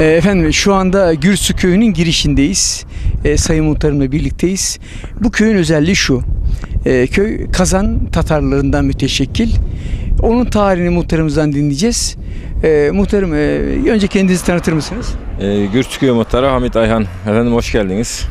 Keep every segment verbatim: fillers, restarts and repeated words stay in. Efendim şu anda Gürsu Köyü'nün girişindeyiz. E, Sayın Muhtarımla birlikteyiz. Bu köyün özelliği şu. E, köy Kazan Tatarlarından müteşekkil. Onun tarihini muhtarımızdan dinleyeceğiz. E, muhtarım e, önce kendinizi tanıtır mısınız? E, Gürsu Köyü Muhtarı Hamit Ayhan. Efendim hoş geldiniz.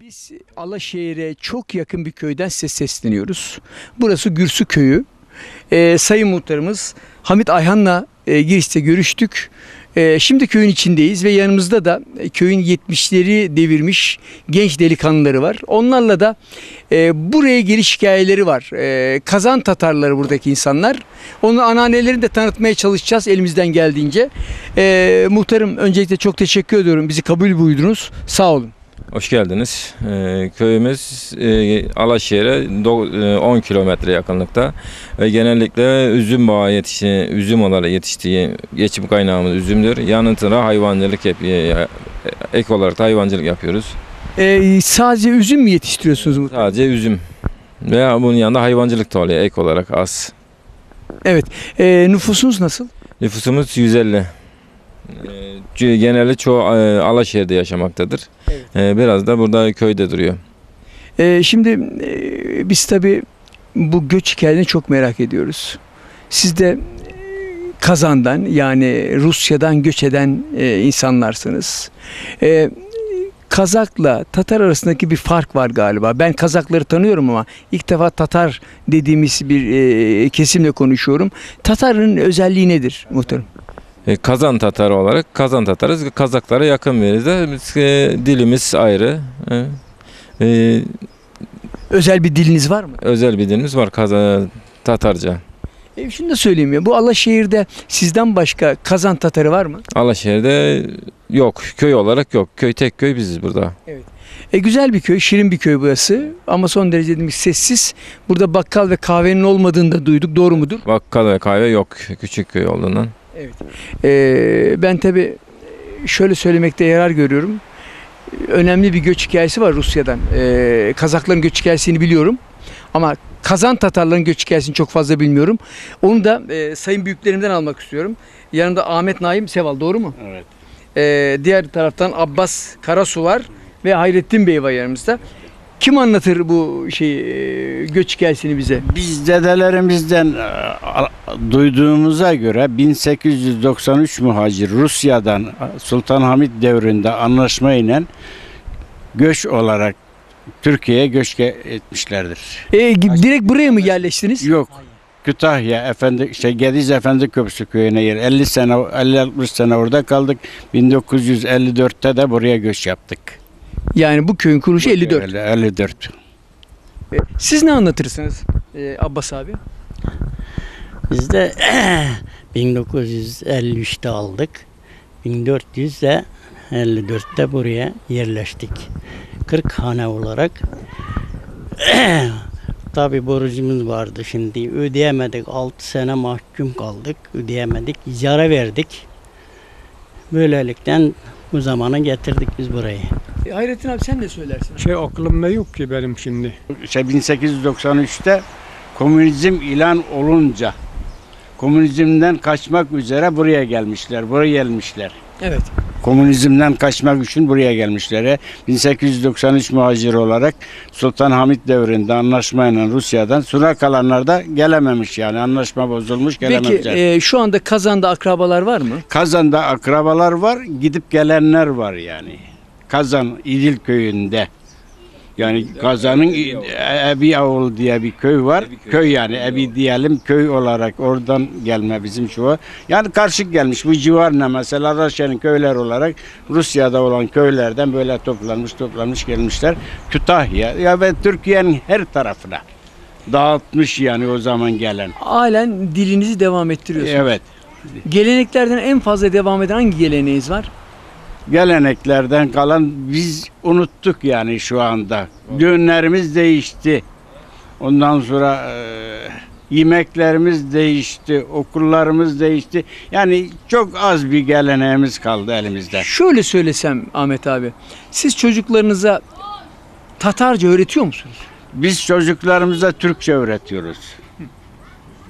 Biz Alaşehir'e çok yakın bir köyden size sesleniyoruz. Burası Gürsu Köyü. Ee, Sayın Muhtarımız Hamit Ayhan'la e, girişte görüştük. E, şimdi köyün içindeyiz ve yanımızda da köyün yetmişleri devirmiş genç delikanlıları var. Onlarla da e, buraya geliş hikayeleri var. E, Kazan Tatarları buradaki insanlar. Onun anneannelerini de tanıtmaya çalışacağız elimizden geldiğince. E, muhtarım öncelikle çok teşekkür ediyorum. Bizi kabul buyurdunuz. Sağ olun. Hoş geldiniz. Ee, köyümüz e, Alaşehir'e on kilometre yakınlıkta ve genellikle üzüm bağı yetiştiği, üzüm olarak yetiştiği geçim kaynağımız üzümdür. Yanıtına hayvancılık yap ek olarak da hayvancılık yapıyoruz. Ee, sadece üzüm mü yetiştiriyorsunuz bu? Sadece üzüm veya bunun yanında hayvancılık da oluyor ek olarak az. Evet. E, nüfusunuz nasıl? Nüfusumuz yüz elli. Genelde çoğu Alaşehir'de yaşamaktadır. Evet. Biraz da burada köyde duruyor. Şimdi biz tabii bu göç hikayelerini çok merak ediyoruz. Siz de Kazan'dan yani Rusya'dan göç eden insanlarsınız. Kazak'la Tatar arasındaki bir fark var galiba. Ben Kazakları tanıyorum ama ilk defa Tatar dediğimiz bir kesimle konuşuyorum. Tatar'ın özelliği nedir muhtarım? Kazan Tatarı olarak Kazan Tatarız. Kazaklara yakın biriz de e, dilimiz ayrı. E, e, özel bir diliniz var mı? Özel bir dilimiz var Kazan Tatarca. E, şunu da söyleyeyim ya. Bu Alaşehir'de sizden başka Kazan Tatarı var mı? Alaşehir'de yok. Köy olarak yok. Köy tek köy biziz burada. Evet. E, güzel bir köy, şirin bir köy burası ama son derece dedim, sessiz. Burada bakkal ve kahvenin olmadığını da duyduk. Doğru mudur? Bakkal ve kahve yok. Küçük köy olduğundan. Evet. Ee, ben tabii şöyle söylemekte yarar görüyorum. Önemli bir göç hikayesi var Rusya'dan. Ee, Kazakların göç hikayesini biliyorum. Ama Kazan Tatarların göç hikayesini çok fazla bilmiyorum. Onu da e, sayın büyüklerimden almak istiyorum. Yanında Ahmet Naim Seval, doğru mu? Evet. Ee, diğer taraftan Abbas Karasu var ve Hayrettin Bey var yanımızda. Kim anlatır bu şey göç hikayesini bize? Biz dedelerimizden duyduğumuza göre bin sekiz yüz doksan üç muhacir Rusya'dan Sultan Hamid devrinde anlaşmayla göç olarak Türkiye'ye göç etmişlerdir. E, direkt buraya mı yerleştiniz? Yok. Kütahya Efendi şey Gediz Efendi Köprüsü köyüne yer. elli sene elli altmış sene orada kaldık. bin dokuz yüz elli dörtte de buraya göç yaptık. Yani bu köyün kuruluşu elli dört. elli dört. Siz ne anlatırsınız ee, Abbas abi? Biz de bin dokuz yüz elli üçte aldık. bin dört yüz elli dörtte buraya yerleştik. kırk hane olarak. Tabi borcumuz vardı şimdi. Ödeyemedik. altı sene mahkum kaldık. Ödeyemedik. İcara verdik. Böylelikle bu zamana getirdik biz burayı. Hayrettin abi sen ne söylersin? Şey aklımda yok ki benim şimdi. Şey bin sekiz yüz doksan üçte komünizm ilan olunca komünizmden kaçmak üzere buraya gelmişler. Buraya gelmişler. Evet. Komünizmden kaçmak için buraya gelmişler. bin sekiz yüz doksan üç muhacir olarak Sultan Hamid devrinde anlaşmayla Rusya'dan sonra kalanlar da gelememiş yani. Anlaşma bozulmuş gelememişler. Peki e, şu anda Kazan'da akrabalar var mı? Kazan'da akrabalar var. Gidip gelenler var yani. Kazan İdil Köyü'nde yani Kazan'ın Ebi Ağol diye bir köy var. Ebi köy, köy yani Ebi diyelim köy olarak oradan gelme bizim şu. Yani karşılık gelmiş bu civarına mesela Alaşehir'in köyler olarak Rusya'da olan köylerden böyle toplanmış toplanmış gelmişler. Kütahya ya ve Türkiye'nin her tarafına dağıtmış yani o zaman gelen. Halen dilinizi devam ettiriyorsunuz. Evet. Geleneklerden en fazla devam eden hangi geleneğiniz var? geleneklerden kalan biz unuttuk yani şu anda. Düğünlerimiz değişti. Ondan sonra e, yemeklerimiz değişti, okullarımız değişti. Yani çok az bir geleneğimiz kaldı elimizde. Şöyle söylesem Ahmet abi, siz çocuklarınıza Tatarca öğretiyor musunuz? Biz çocuklarımıza Türkçe öğretiyoruz.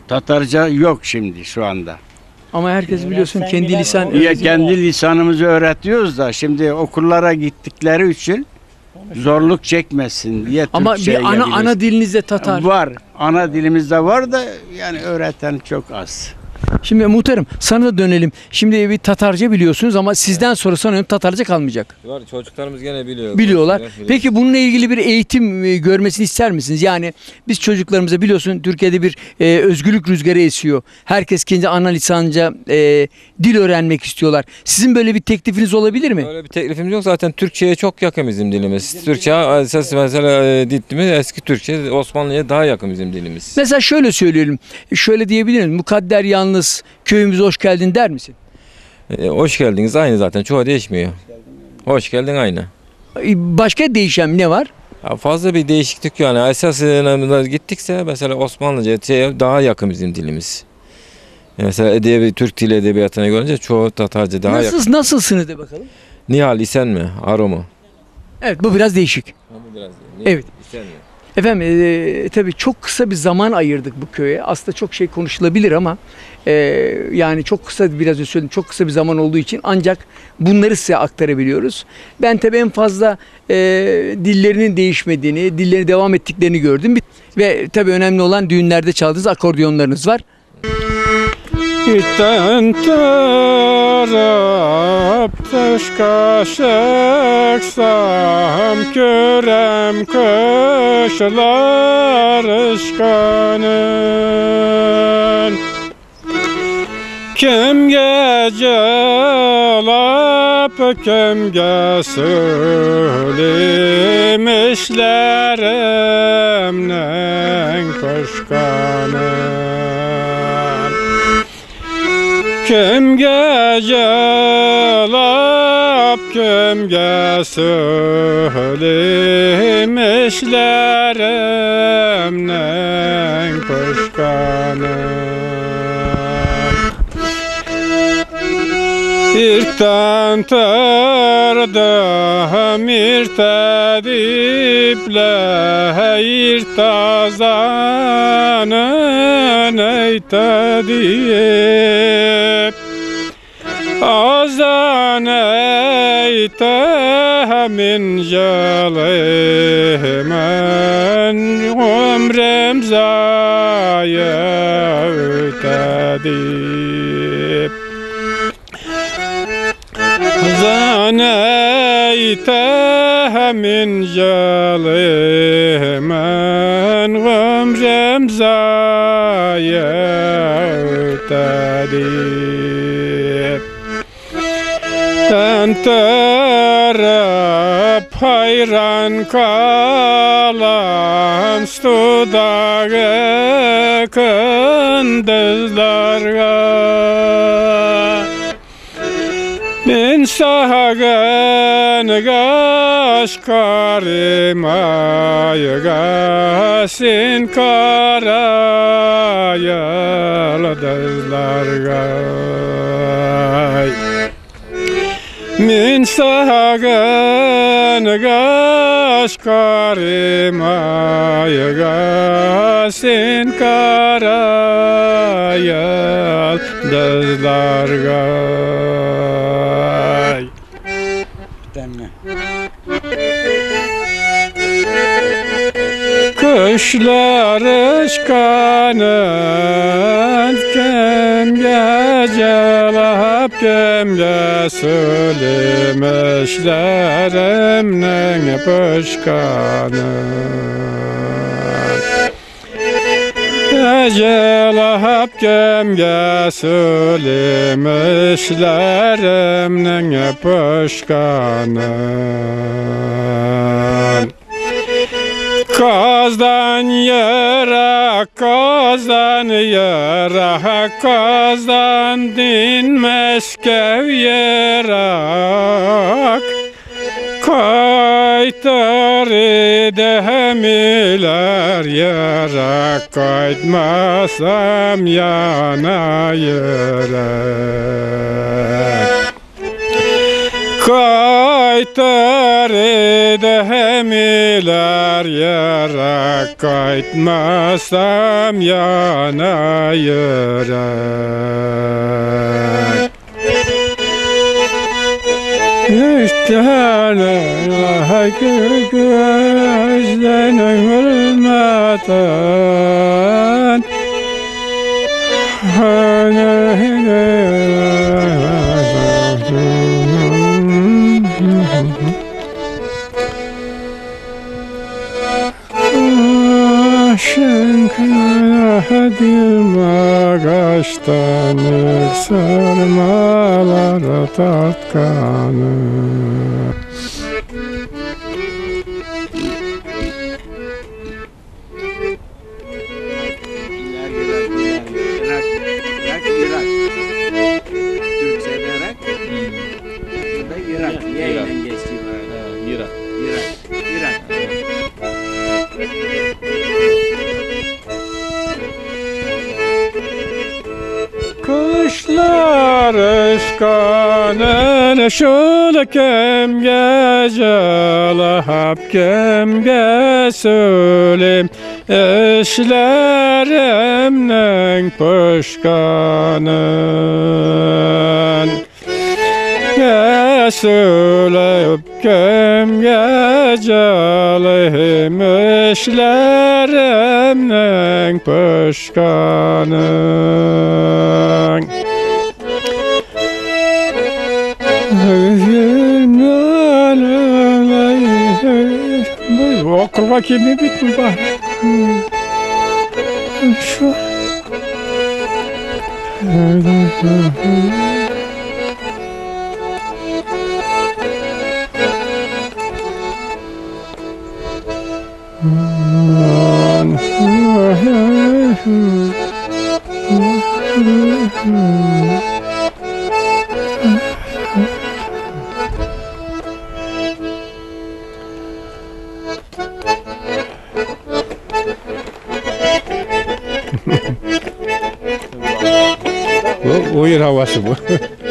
Tatarca yok şimdi şu anda. Ama herkes biliyorsun kendi lisan. Ya kendi lisanımızı öğretiyoruz da şimdi okullara gittikleri için zorluk çekmesin diye Türkçe. Ama bir ana ana dilinizde Tatar var. Ana dilimizde var da yani öğreten çok az. Şimdi muhtarım sana da dönelim. Şimdi bir Tatarca biliyorsunuz ama sizden evet. sonra sanıyorum Tatarca kalmayacak. Var, çocuklarımız gene biliyor. Biliyorlar. Peki bununla ilgili bir eğitim görmesini ister misiniz? Yani biz çocuklarımıza biliyorsun Türkiye'de bir e, özgürlük rüzgarı esiyor. Herkes kendi ana lisanca e, dil öğrenmek istiyorlar. Sizin böyle bir teklifiniz olabilir mi? Öyle bir teklifimiz yok zaten. Türkçe'ye çok yakın bizim dilimiz. Bizim Türkçe esas mesela e, dilimiz eski Türkçe, Osmanlı'ya daha yakın bizim dilimiz. Mesela şöyle söyleyelim. Şöyle diyebiliriz. Mukadder Yalnız köyümüze hoş geldin der misin? E, hoş geldiniz aynı zaten. Çoğu değişmiyor. Hoş geldin, hoş geldin aynı. Başka değişen ne var? Ya fazla bir değişiklik yani. Esas gittikse mesela Osmanlıca şey, daha yakın bizim dilimiz. Yani mesela edebi, Türk dili edebiyatına görünce çoğu Tatarca daha Nasıl, yakın. Nasılsınız de bakalım? Nihal, isen mi? Aro mu? Evet bu biraz değişik. Bu biraz değişik. Evet. İsen mi? Efendim e, tabii çok kısa bir zaman ayırdık bu köye. Aslında çok şey konuşulabilir ama e, yani çok kısa, biraz önce söyledim, çok kısa bir zaman olduğu için ancak bunları size aktarabiliyoruz. Ben tabii en fazla e, dillerinin değişmediğini, dilleri devam ettiklerini gördüm. Ve tabii önemli olan düğünlerde çaldığınız akordiyonlarınız var. Kim gecelap kim gesölemişlerimden koşkanın kim gecelap kim gesölemişlerimden koşkanın İrten terdem irtediple irtazanın eytedip azan eytemin jalemen umrem zaye eytedip zaneytemin jalemen umrem zaye eytedip Tenterep hayran kalan sudağı kındızlarga Min sahagın gaş karimay gasin kara yaldızlarga Min sahagın gaş karimay gasin kara yaldızlargay. Kuşlar ışkanın kem gecelap kem gesölemişlerimden pışkanın Gecelap kem gesölemişlerimden pışkanın Kazdan yara, kazdan yara, kazdan dinmez kev yara, kaytarı dehemiler yarak, kaytmasam yana yürek. Kaytarı dehemiler yarak, kaytmasam yana yürek. Güçlerle gözden ömürmeden aşkın dilma kaştanır, sarmalara tatkanır. Kuşlar ışkanın şul kemge jalahap kemge söyleyim, işlerimden pışkanın söyleyip kemge jalahim, işlerimden pışkanın. O kurva kimi bitmiyor bak. Şu. Uyur havası bu.